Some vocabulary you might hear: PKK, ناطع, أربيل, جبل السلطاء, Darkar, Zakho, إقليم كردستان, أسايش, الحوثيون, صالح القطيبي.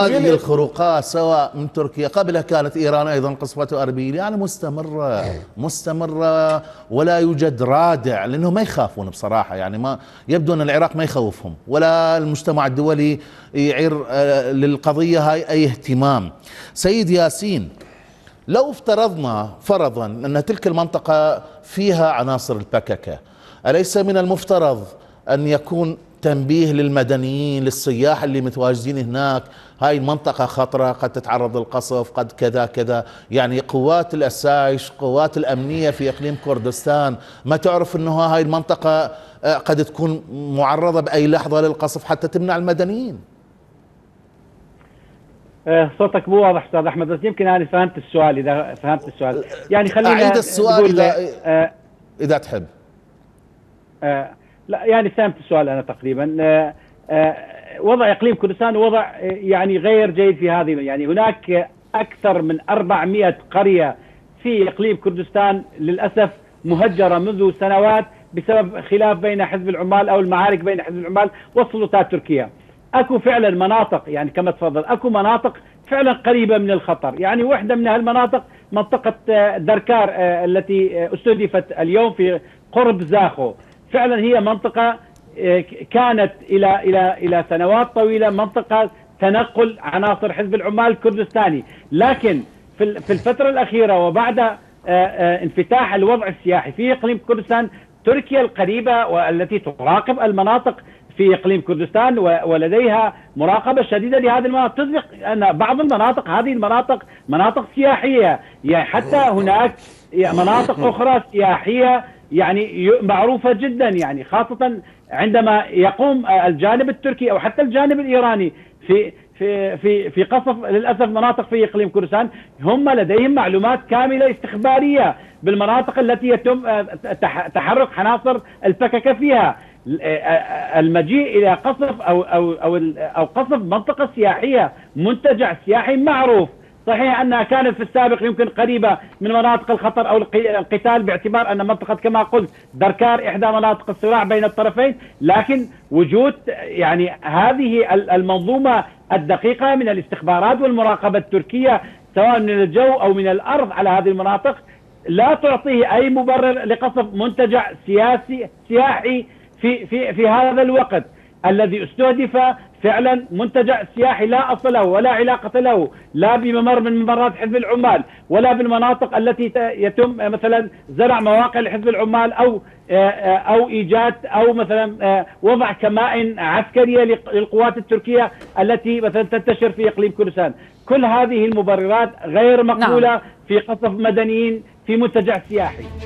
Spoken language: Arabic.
هذه الخروقات سواء من تركيا، قبلها كانت إيران أيضا قصفته أربيل، يعني مستمرة مستمرة، ولا يوجد رادع، لأنه ما يخافون بصراحة، يعني ما يبدو أن العراق ما يخوفهم ولا المجتمع الدولي يعير للقضية هاي أي اهتمام. سيد ياسين، لو افترضنا فرضا أن تلك المنطقة فيها عناصر البككة، أليس من المفترض أن يكون تنبيه للمدنيين للسياح اللي متواجدين هناك، هاي المنطقة خطرة، قد تتعرض للقصف، قد كذا كذا، يعني قوات الأسايش قوات الأمنية في إقليم كردستان ما تعرف أنه هاي المنطقة قد تكون معرضة بأي لحظة للقصف حتى تمنع المدنيين؟ صوتك مو واضح أستاذ أحمد، بس يمكن أنا فهمت السؤال. إذا فهمت السؤال يعني خلينا أعيد السؤال إذا تحب. لا يعني فهمت السؤال أنا تقريبا. وضع إقليم كردستان وضع يعني غير جيد في هذه، يعني هناك أكثر من 400 قرية في إقليم كردستان للأسف مهجرة منذ سنوات بسبب خلاف بين حزب العمال أو المعارك بين حزب العمال والسلطات التركية. أكو فعلا مناطق يعني كما تفضل، أكو مناطق فعلا قريبة من الخطر، يعني واحدة من هالمناطق منطقة دركار التي استهدفت اليوم في قرب زاخو. فعلا هي منطقة كانت إلى إلى إلى سنوات طويلة منطقة تنقل عناصر حزب العمال الكردستاني، لكن في الفترة الأخيرة وبعد انفتاح الوضع السياحي في إقليم كردستان، تركيا القريبة والتي تراقب المناطق في إقليم كردستان ولديها مراقبة شديدة لهذه المناطق، تدرك أن بعض المناطق هذه المناطق مناطق سياحية، يعني حتى هناك مناطق أخرى سياحية يعني معروفة جدا، يعني خاصة عندما يقوم الجانب التركي أو حتى الجانب الإيراني في في في في قصف للأسف مناطق في إقليم كردستان، هم لديهم معلومات كاملة استخبارية بالمناطق التي يتم تحرك عناصر البككة فيها. المجيء الى قصف او او او او قصف منطقه سياحيه، منتجع سياحي معروف، صحيح انها كانت في السابق يمكن قريبه من مناطق الخطر او القتال باعتبار ان منطقه كما قلت دركار احدى مناطق الصراع بين الطرفين، لكن وجود يعني هذه المنظومه الدقيقه من الاستخبارات والمراقبه التركيه سواء من الجو او من الارض على هذه المناطق لا تعطيه اي مبرر لقصف منتجع سياسي سياحي في هذا الوقت الذي استهدف فعلا منتجع سياحي لا اصل له ولا علاقه له، لا بممر من ممرات حزب العمال ولا بالمناطق التي يتم مثلا زرع مواقع لحزب العمال او ايجاد او مثلا وضع كمائن عسكريه للقوات التركيه التي مثلا تنتشر في اقليم كردستان. كل هذه المبررات غير مقبوله في قصف مدنيين في منتجع سياحي.